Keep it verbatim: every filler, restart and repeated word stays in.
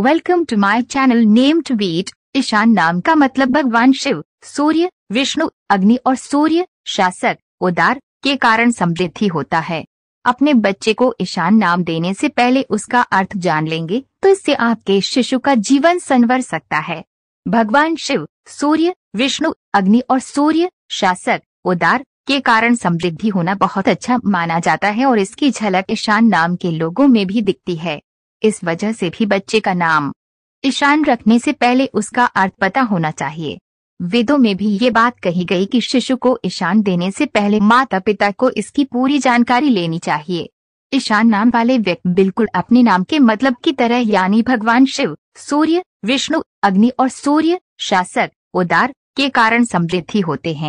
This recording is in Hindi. Welcome to my channel name to beat. Ishaan नाम का मतलब भगवान शिव, सूर्य, विष्णु, अग्नि और सूर्य शासक, उदार के कारण समृद्धि होता है। अपने बच्चे को ईशान नाम देने से पहले उसका अर्थ जान लेंगे तो इससे आपके शिशु का जीवन संवर सकता है। भगवान शिव, सूर्य, विष्णु, अग्नि और सूर्य शासक, उदार के कारण समृद्धि होना बहुत अच्छा माना जाता है और इसकी झलक ईशान नाम के लोगों में भी दिखती है। इस वजह से भी बच्चे का नाम ईशान रखने से पहले उसका अर्थ पता होना चाहिए। वेदों में भी ये बात कही गई कि शिशु को ईशान देने से पहले माता पिता को इसकी पूरी जानकारी लेनी चाहिए। ईशान नाम वाले व्यक्ति बिल्कुल अपने नाम के मतलब की तरह यानी भगवान शिव, सूर्य, विष्णु, अग्नि और सूर्य शासक, उदार के कारण समृद्धि होते हैं।